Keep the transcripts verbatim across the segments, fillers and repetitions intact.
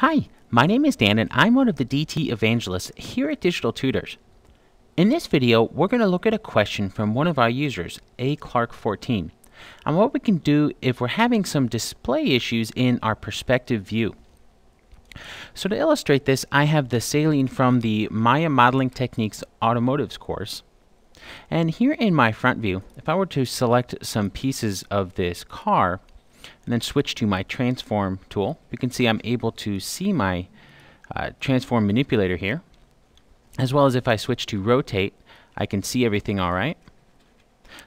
Hi, my name is Dan and I'm one of the D T evangelists here at Digital Tutors. In this video, we're going to look at a question from one of our users, a clark fourteen, on what we can do if we're having some display issues in our perspective view. So to illustrate this, I have the saline from the Maya Modeling Techniques Automotives course. And here in my front view, if I were to select some pieces of this car, and then switch to my transform tool, you can see I'm able to see my uh, transform manipulator here, as well as if I switch to rotate, I can see everything all right.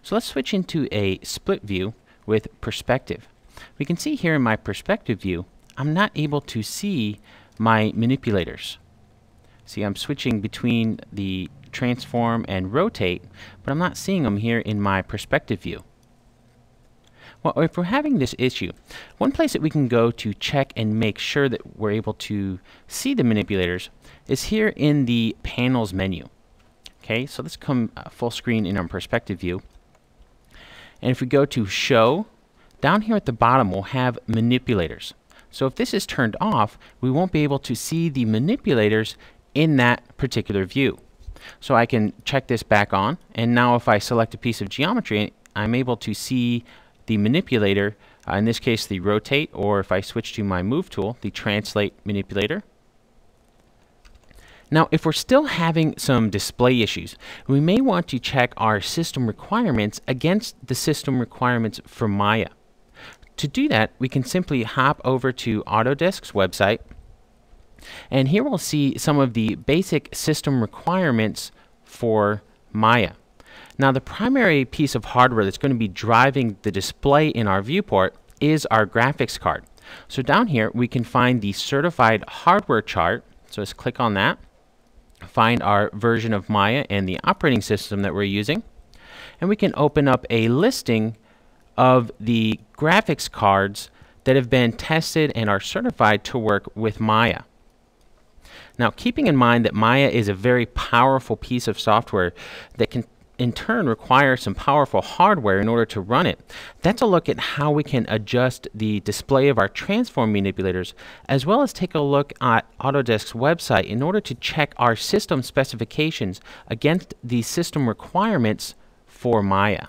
So let's switch into a split view with perspective. We can see here in my perspective view, I'm not able to see my manipulators. See, I'm switching between the transform and rotate, but I'm not seeing them here in my perspective view. Well, if we're having this issue, one place that we can go to check and make sure that we're able to see the manipulators is here in the panels menu. Okay, so let's come uh, full screen in our perspective view. And if we go to show, down here at the bottom we'll have manipulators. So if this is turned off, we won't be able to see the manipulators in that particular view. So I can check this back on, and now if I select a piece of geometry, I'm able to see the manipulator, uh, in this case the rotate, or if I switch to my move tool, the translate manipulator. Now if we're still having some display issues, we may want to check our system requirements against the system requirements for Maya. To do that, we can simply hop over to Autodesk's website, and here we'll see some of the basic system requirements for Maya. Now the primary piece of hardware that's going to be driving the display in our viewport is our graphics card. So down here we can find the certified hardware chart. So let's click on that, find our version of Maya and the operating system that we're using, and we can open up a listing of the graphics cards that have been tested and are certified to work with Maya. Now keeping in mind that Maya is a very powerful piece of software that can in turn require some powerful hardware in order to run it. That's a look at how we can adjust the display of our transform manipulators, as well as take a look at Autodesk's website in order to check our system specifications against the system requirements for Maya.